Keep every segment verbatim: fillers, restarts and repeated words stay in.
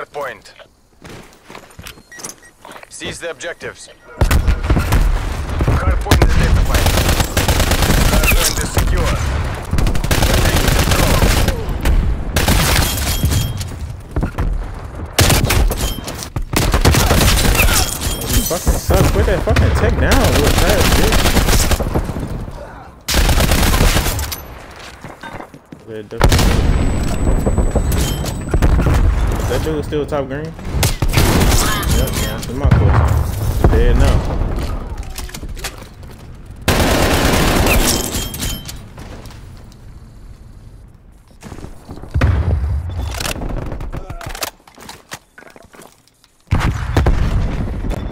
hard point. Seize the objectives. Hard point identified. Hard point is secure. Building control. You fucking suck. Quit that fucking tech now. We're tired, bitch. They're different. That dude is still top green? Yep, yeah. That's my question. Dead now.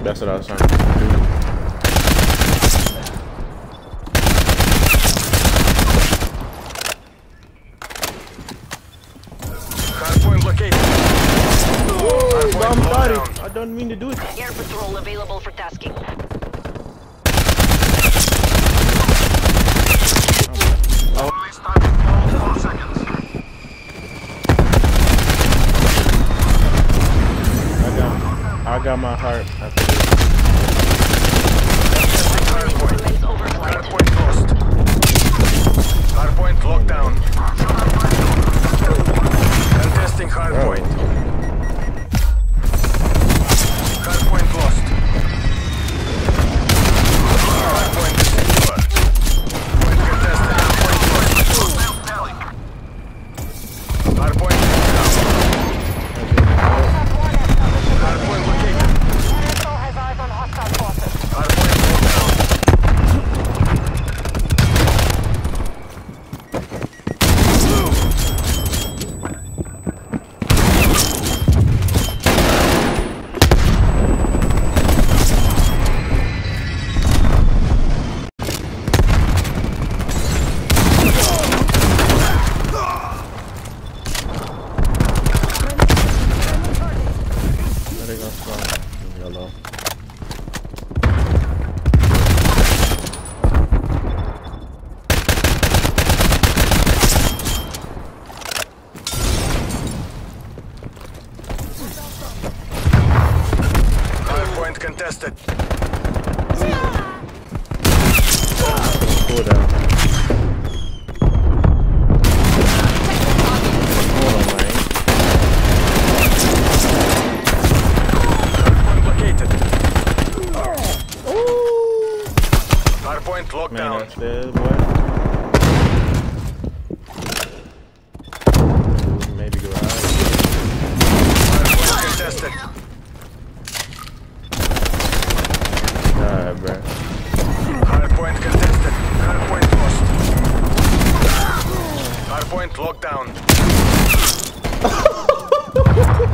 That's what I was trying to do. Hardpoint located. Hardpoint I don't mean to do it. Air patrol available for tasking. Oh. Oh. Four seconds. I got, I got my heart. I contested. Yeah. Cool down. Located. Oh. Hardpoint lockdown. Lockdown.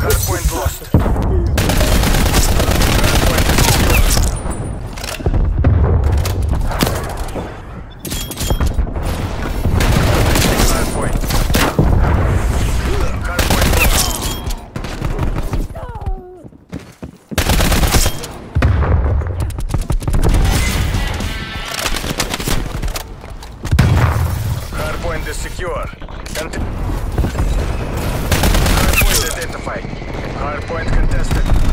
Hardpoint lost. Hardpoint. Hardpoint is secure. Hardpoint identified. Hardpoint contested.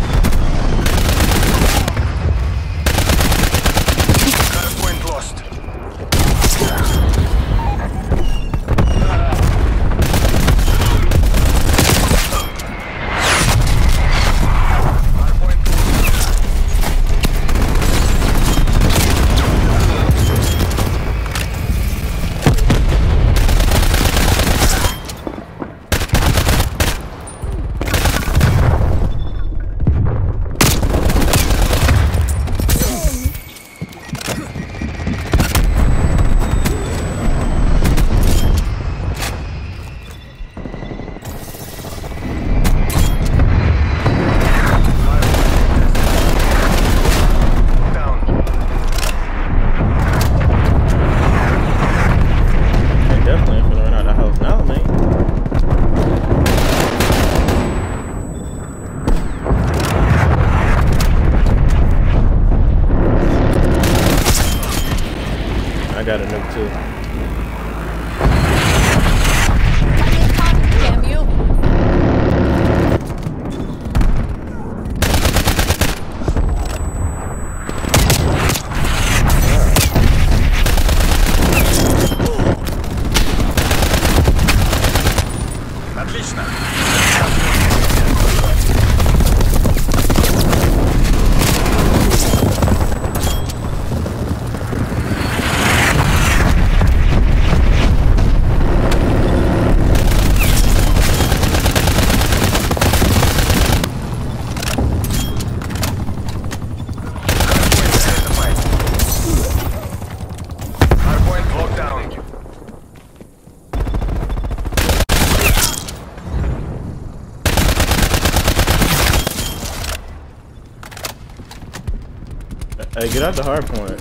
Hey, get out the hard point.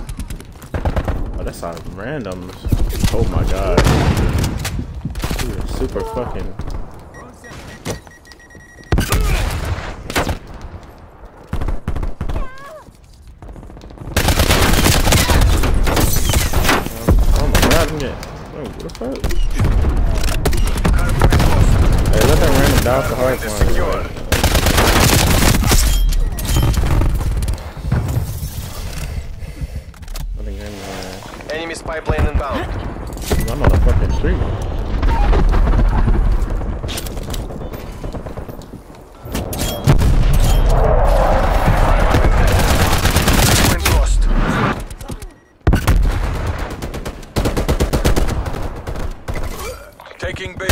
Oh, that's out of randoms. Oh my god. Dude, super fucking. Oh my god, I'm getting. Oh, what the fuck? Hey, let that random die the hard point. Right? Enemy's pipeline inbound. I'm on a fucking stream. Point lost. Taking B.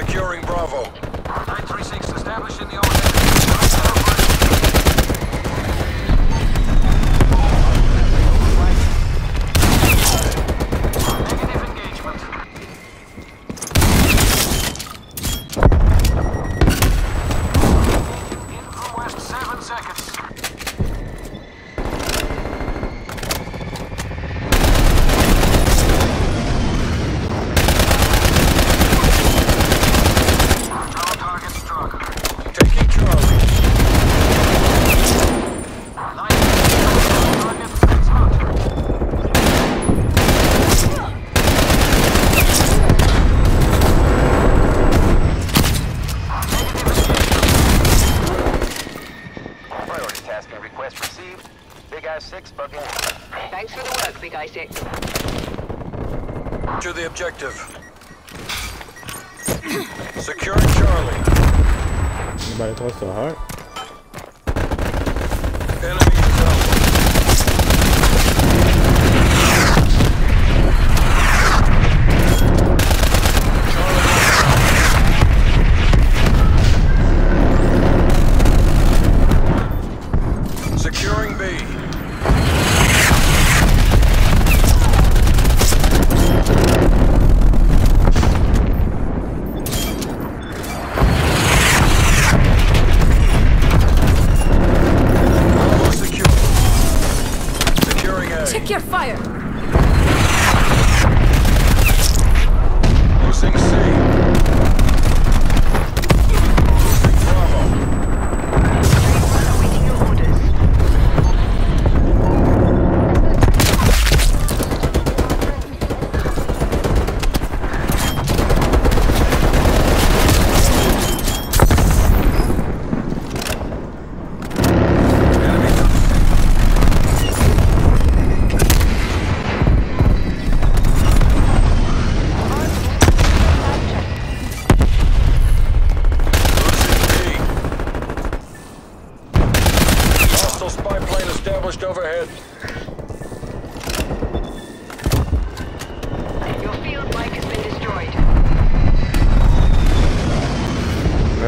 Securing Bravo. nine three six established in the open. Thanks for the work, Big Isaac. To the objective. Securing Charlie. Anybody close to the heart? Enemy down. Charlie. Securing B.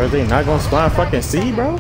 Bro, they not gonna spawn fucking C, bro?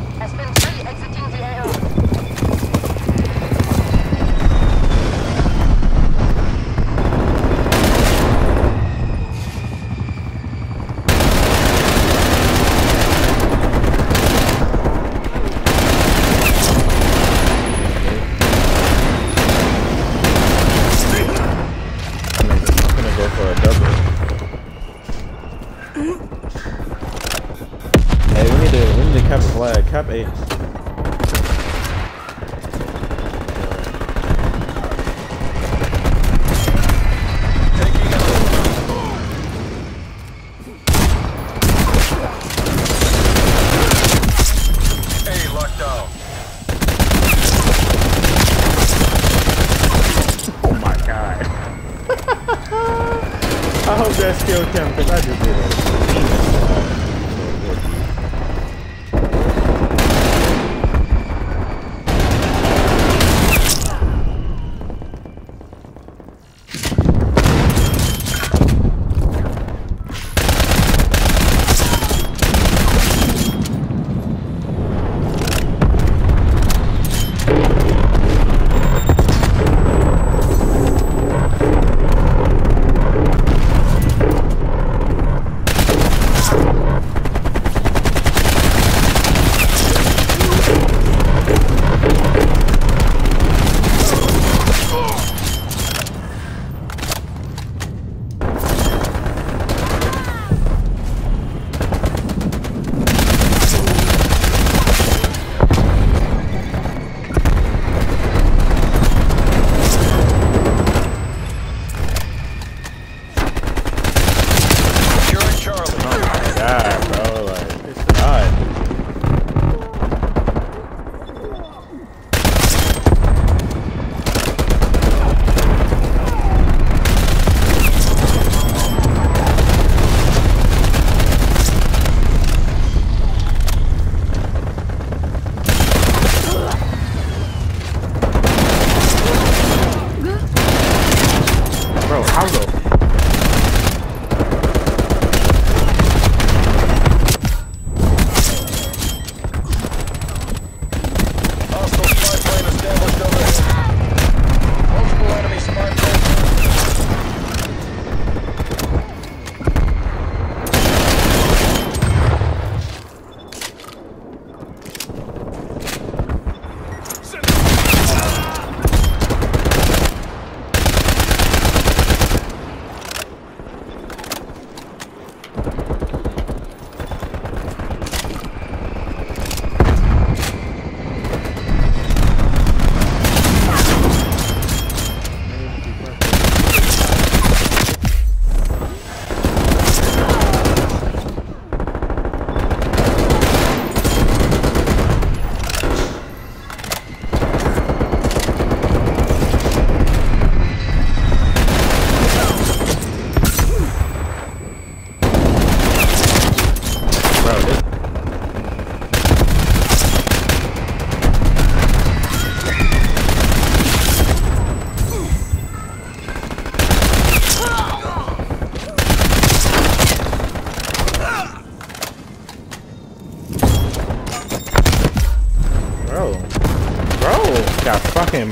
Cap eight.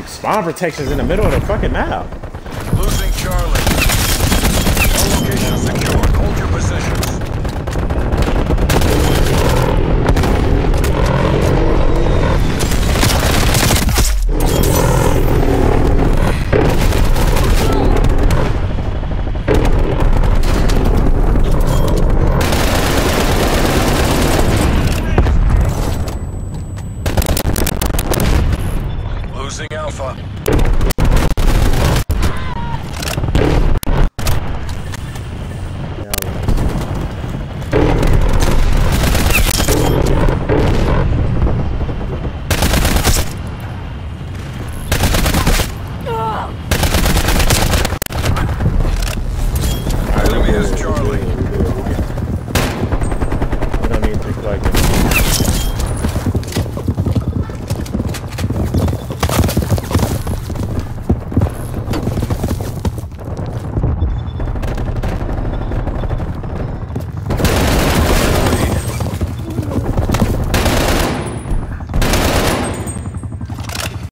Spawn protection's in the middle of the fucking map. Losing Charlie. All locations